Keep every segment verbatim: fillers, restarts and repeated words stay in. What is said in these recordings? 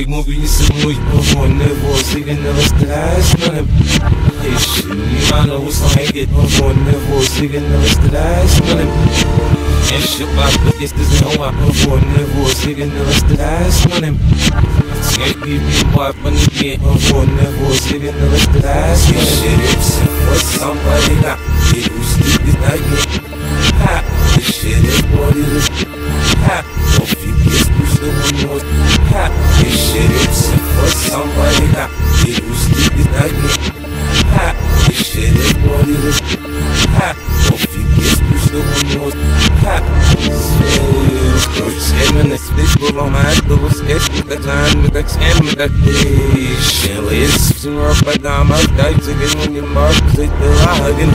They gon' be some more, you know, for never see the never last none of I know what's like it, no for never see the never last none of and shit, my bitch, this no I know for never see the never last none of can't be what money can't, no for never see the never last none of for somebody that it was this night, ha, this shit is what it is, ha, don't forget who's the one more. This shit is for somebody that it was this night. Ha, this shit is what it is. Ha, don't forget who's the one more. Ha, it's scamming this bitch full on my ass, but it's scamming that time, but it's scamming that bitch. Shelly is sooner up by time, I'll die to get on your mark, cause it's the lie again.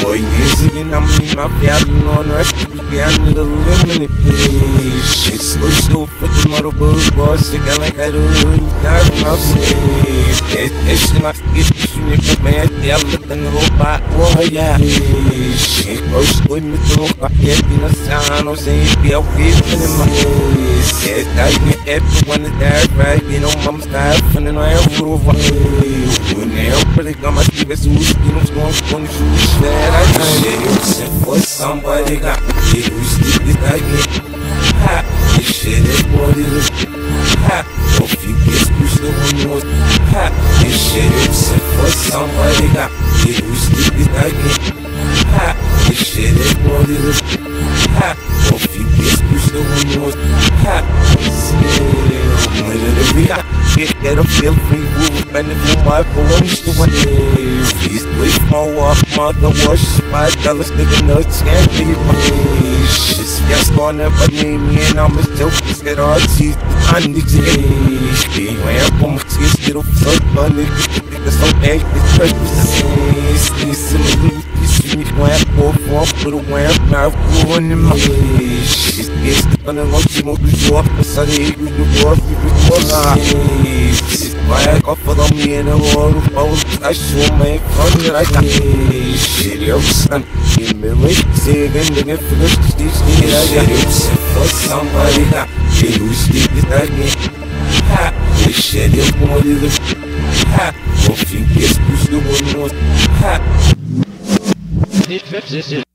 Boy, years again, I'm in my family on earth. Yeah, I need a limited place. Shit, slow, slow, put the model bulls, boss. Shit, I like I do, not from outside. It's, it's, it's, my skit, it's, you make a man. Yeah, I'm looking at the robot, oh, yeah. Shit, first, boy, Mister Robot, yeah, be no sign, no say, be out here, in my face. Yes, I get everyone to die, right? You know, mama's tired, and then I have a little of my face. When they help, but they got my sleeve, it's loose, you know, it's going, it's going, it's loose, that I got. Shit, it's, it's, for somebody got me. It was this night, ha, this shit is what it is, ha, don't forget who's the one more, ha, this shit is for somebody that it was this night, ha, this shit is what it is, ha, don't forget who's the one more, ha, this shit is what it is. Get a feel free move, and if you my bones to one day, please please more off mother wash five dollars nigga nuts can't be my shit's just on every name and I'm a joke get all teeth on the day. Where my teeth little fuck bunny niggas so bad this precious me wham, go for put a wham, mouth going in my face. It's the fun and lunch, you won't be sure. For Sunday, you do work, you do work. It's my act off for me in the world. I sure make fun that I got. Shit, yo, son, give me late. Say again, nigga, for this, this, this, this, this. For somebody that, you know, sleep is not me. Ha, this shit is more than this. Ha, don't think it's just the one more. Ha. This is